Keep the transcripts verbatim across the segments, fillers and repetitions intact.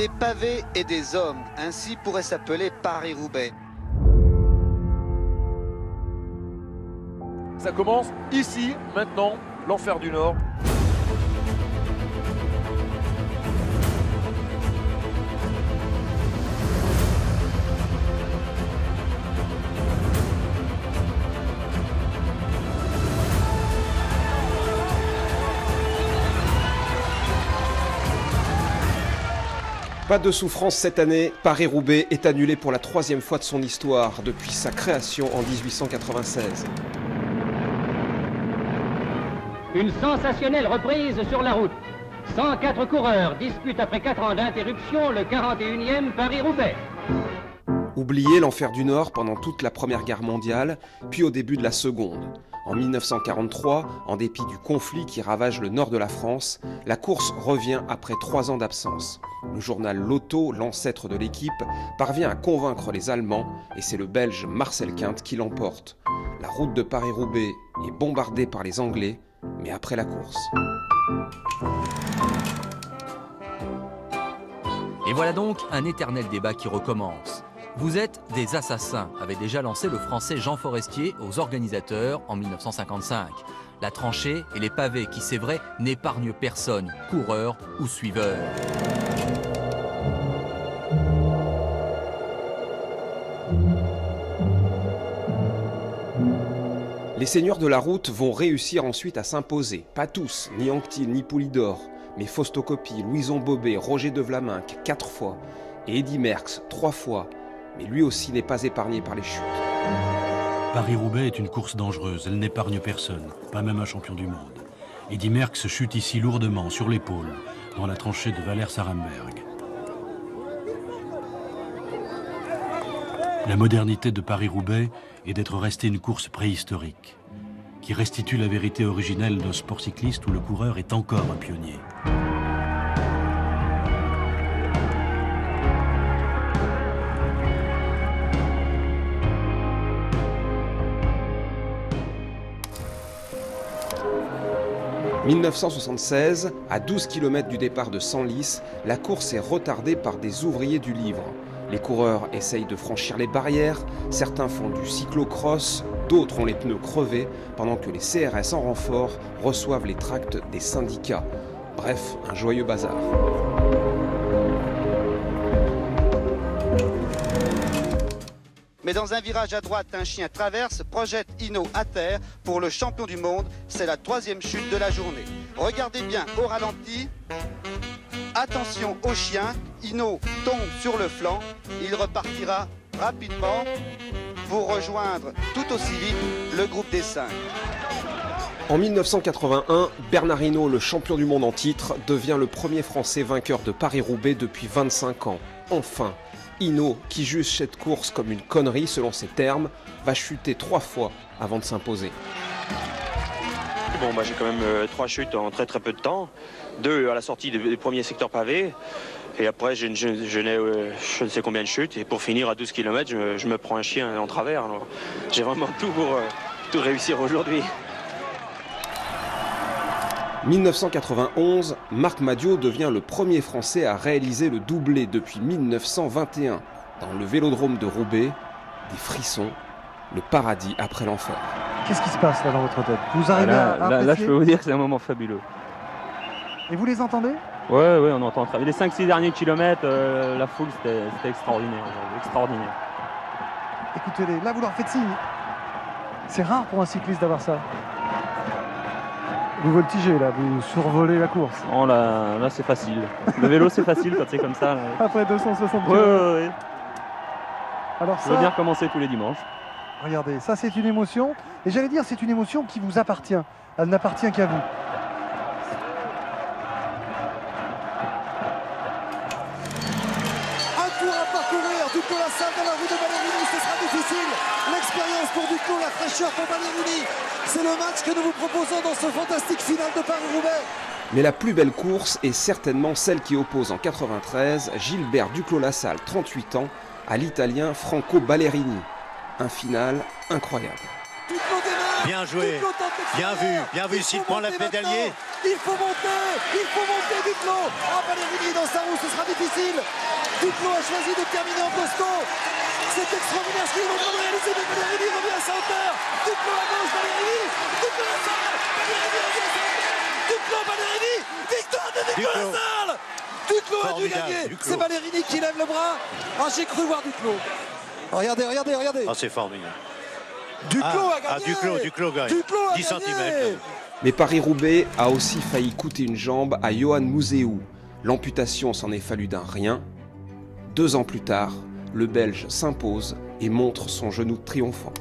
des pavés et des hommes. Ainsi pourrait s'appeler Paris-Roubaix. Ça commence ici, maintenant, l'enfer du Nord. Pas de souffrance cette année, Paris-Roubaix est annulé pour la troisième fois de son histoire depuis sa création en mille huit cent quatre-vingt-seize. Une sensationnelle reprise sur la route. cent quatre coureurs disputent après quatre ans d'interruption le quarante et unième Paris-Roubaix. Oublié l'enfer du Nord pendant toute la Première Guerre mondiale, puis au début de la Seconde. En mille neuf cent quarante-trois, en dépit du conflit qui ravage le nord de la France, la course revient après trois ans d'absence. Le journal L'Auto, l'ancêtre de l'équipe, parvient à convaincre les Allemands et c'est le Belge Marcel Quint qui l'emporte. La route de Paris-Roubaix est bombardée par les Anglais, mais après la course. Et voilà donc un éternel débat qui recommence. Vous êtes des assassins, avait déjà lancé le Français Jean Forestier aux organisateurs en mille neuf cent cinquante-cinq. La tranchée et les pavés qui, c'est vrai, n'épargnent personne, coureurs ou suiveurs. Les seigneurs de la route vont réussir ensuite à s'imposer. Pas tous, ni Anquetil, ni Poulidor, mais Fausto Copi, Louison Bobet, Roger de Vlaminck, quatre fois, et Eddy Merckx, trois fois. Mais lui aussi n'est pas épargné par les chutes. Paris-Roubaix est une course dangereuse, elle n'épargne personne, pas même un champion du monde. Eddy Merckx chute ici lourdement, sur l'épaule, dans la tranchée de Valère Sarramberg. La modernité de Paris-Roubaix est d'être restée une course préhistorique, qui restitue la vérité originelle d'un sport cycliste où le coureur est encore un pionnier. mille neuf cent soixante-seize, à douze kilomètres du départ de Senlis, la course est retardée par des ouvriers du livre. Les coureurs essayent de franchir les barrières, certains font du cyclocross, d'autres ont les pneus crevés, pendant que les C R S en renfort reçoivent les tracts des syndicats. Bref, un joyeux bazar. Mais dans un virage à droite, un chien traverse, projette Hinault à terre. Pour le champion du monde, c'est la troisième chute de la journée. Regardez bien au ralenti. Attention au chien. Hinault tombe sur le flanc. Il repartira rapidement pour rejoindre tout aussi vite le groupe des cinq. En mille neuf cent quatre-vingt-un, Bernard Hinault, le champion du monde en titre, devient le premier Français vainqueur de Paris-Roubaix depuis vingt-cinq ans. Enfin, Hinault, qui juge cette course comme une connerie selon ses termes, va chuter trois fois avant de s'imposer. Bon, bah, j'ai quand même euh, trois chutes en très très peu de temps. Deux à la sortie des premiers secteurs pavés. Et après, je, je, je n'ai euh, je ne sais combien de chutes. Et pour finir, à douze kilomètres, je, je me prends un chien en travers. J'ai vraiment tout pour euh, tout réussir aujourd'hui. mille neuf cent quatre-vingt-onze, Marc Madiot devient le premier Français à réaliser le doublé depuis mille neuf cent vingt et un. Dans le vélodrome de Roubaix, des frissons, le paradis après l'enfer. Qu'est-ce qui se passe là dans votre tête? Vous arrivez là, à, à là, là, je peux vous dire que c'est un moment fabuleux. Et vous les entendez? Oui, ouais, on entend. Les cinq six derniers kilomètres, euh, la foule, c'était extraordinaire, extraordinaire. Écoutez-les, là vous leur faites signe. C'est rare pour un cycliste d'avoir ça. Vous voltigez là, vous survolez la course. Oh là, là c'est facile. Le vélo c'est facile quand c'est comme ça. Là. Après deux cent soixante kilomètres. Ouais, ouais, ouais. Alors ça. Je veux bien recommencer tous les dimanches. Regardez, ça c'est une émotion. Et j'allais dire, c'est une émotion qui vous appartient. Elle n'appartient qu'à vous. Un tour à parcourir, Duclos-Lassalle dans la rue de Ballerini, ce sera difficile. L'expérience pour Duclos, la fraîcheur pour Ballerini. C'est le match que nous vous proposons dans ce fantastique final de Paris-Roubaix. Mais la plus belle course est certainement celle qui oppose en quatre-vingt-treize Gilbert Duclos-Lassalle, trente-huit ans, à l'Italien Franco Ballerini. Un final incroyable. Bien joué, bien vu, bien vu, s'il prend la pédalier, Il faut monter, il faut monter Duclos. Ah, Ballerini dans sa roue, ce sera difficile. Duclos a choisi de terminer en costaud. C'est extraordinaire ce qu'ils vont de réaliser, mais Ballerini revient à sa hauteur. Duclos à gauche, Ballerini. Duclos-Lassalle, Ballerini revient à sa hauteur. Duclos, Ballerini, victoire de Duclos-Lassalle. Duclos a dû gagner. C'est Ballerini qui lève le bras. Ah, j'ai cru voir Duclos. Oh, regardez, regardez, regardez. Ah, c'est formidable. Duclos ah, a gagné. Ah, Duclos, Duclos gagne. Duclos a dix centimètres. Mais Paris-Roubaix a aussi failli coûter une jambe à Johan Museeuw. L'amputation s'en est fallu d'un rien. Deux ans plus tard, le Belge s'impose et montre son genou triomphant.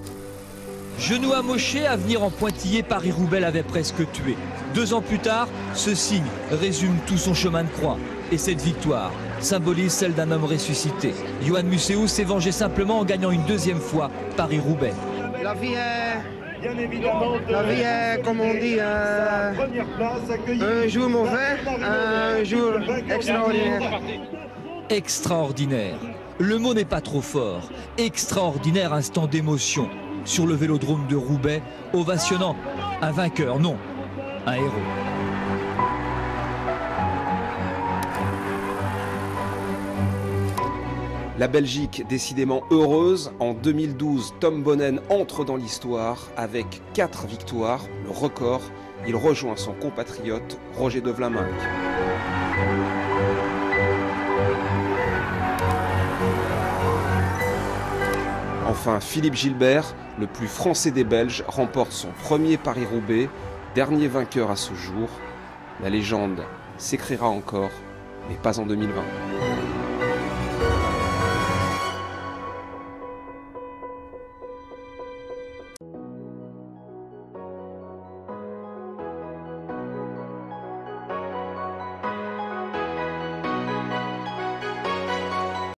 Genou amoché à venir en pointillé, Paris-Roubaix l'avait presque tué. Deux ans plus tard, ce signe résume tout son chemin de croix. Et cette victoire symbolise celle d'un homme ressuscité. Johan Museeuw s'est vengé simplement en gagnant une deuxième fois Paris-Roubaix. La vie est... Bien évidemment, la vie est, comme on dit, euh, un jour mauvais, un jour extraordinaire. Extraordinaire. Le mot n'est pas trop fort. Extraordinaire instant d'émotion sur le vélodrome de Roubaix, ovationnant un vainqueur, non, un héros. La Belgique, décidément heureuse, en deux mille douze, Tom Boonen entre dans l'histoire avec quatre victoires, le record. Il rejoint son compatriote Roger de Vlaminck. Enfin, Philippe Gilbert, le plus français des Belges, remporte son premier Paris-Roubaix, dernier vainqueur à ce jour. La légende s'écrira encore, mais pas en deux mille vingt.